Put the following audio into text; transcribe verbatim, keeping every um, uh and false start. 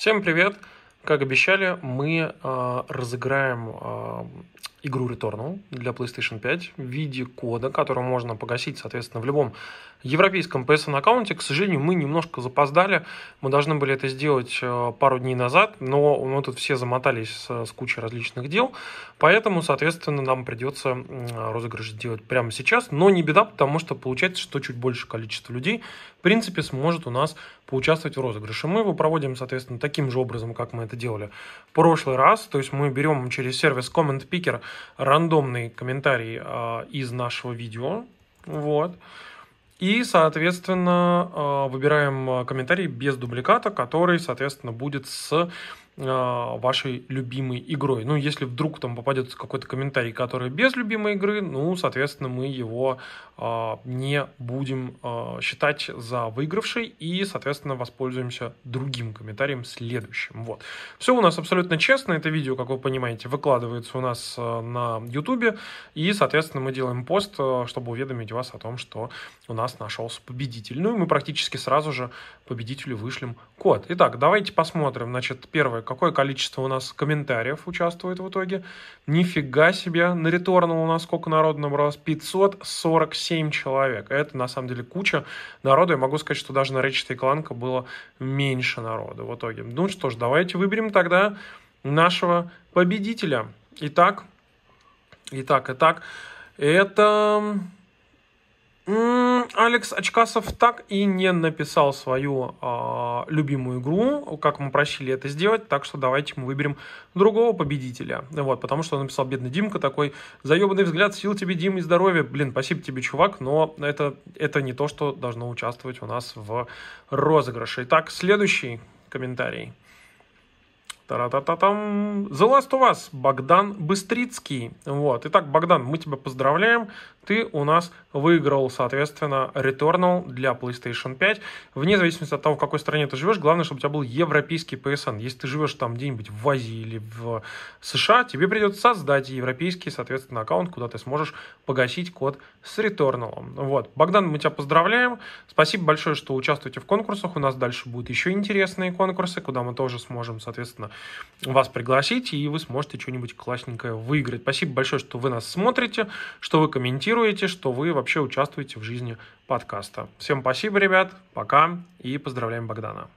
Всем привет! Как обещали, мы э, разыграем э, игру Returnal для PlayStation пять в виде кода, который можно погасить, соответственно, в любом европейском пи эс эн аккаунте. К сожалению, мы немножко запоздали. Мы должны были это сделать э, пару дней назад, но мы тут все замотались с, с кучей различных дел. Поэтому, соответственно, нам придется э, розыгрыш сделать прямо сейчас. Но не беда, потому что получается, что чуть больше количество людей, в принципе, сможет у нас поучаствовать в розыгрыше. Мы его проводим, соответственно, таким же образом, как мы это делали в прошлый раз. То есть мы берем через сервис Comment Picker рандомный комментарий э, из нашего видео. Вот. И, соответственно, э, выбираем комментарий без дубликата, который, соответственно, будет с вашей любимой игрой. Ну, если вдруг там попадется какой-то комментарий, который без любимой игры, ну, соответственно, мы его э, не будем э, считать за выигравший и, соответственно, воспользуемся другим комментарием следующим. Вот. Все у нас абсолютно честно. Это видео, как вы понимаете, выкладывается у нас на YouTube, и, соответственно, мы делаем пост, чтобы уведомить вас о том, что у нас нашелся победитель. Ну, и мы практически сразу же победителю вышлем код. Итак, давайте посмотрим. Значит, первое, какое количество у нас комментариев участвует в итоге. Нифига себе, на Returnal у нас сколько народу набралось? пятьсот сорок семь человек. Это на самом деле куча народу. Я могу сказать, что даже на Ratchet энд Clank было меньше народу в итоге. Ну что ж, давайте выберем тогда нашего победителя. Итак, итак, итак, это... Алекс Очкасов так и не написал свою э, любимую игру, как мы просили это сделать, так что давайте мы выберем другого победителя, вот, потому что он написал: бедный Димка такой, заебанный взгляд, сил тебе, Дим, и здоровья. Блин, спасибо тебе, чувак, но это, это не то, что должно участвовать у нас в розыгрыше. Итак, следующий комментарий. Та-та-та-там. The Last of Us, Богдан Быстрицкий. Вот. Итак, Богдан, мы тебя поздравляем. Ты у нас выиграл, соответственно, Returnal для PlayStation пять. Вне зависимости от того, в какой стране ты живешь, главное, чтобы у тебя был европейский пи эс эн. Если ты живешь там где-нибудь в Азии или в США, тебе придется создать европейский, соответственно, аккаунт, куда ты сможешь погасить код с Returnal. Вот. Богдан, мы тебя поздравляем. Спасибо большое, что участвуете в конкурсах. У нас дальше будут еще интересные конкурсы, куда мы тоже сможем, соответственно, вас пригласить, и вы сможете что-нибудь классненькое выиграть. Спасибо большое, что вы нас смотрите, что вы комментируете, что вы вообще участвуете в жизни подкаста. Всем спасибо, ребят, пока, и поздравляем Богдана.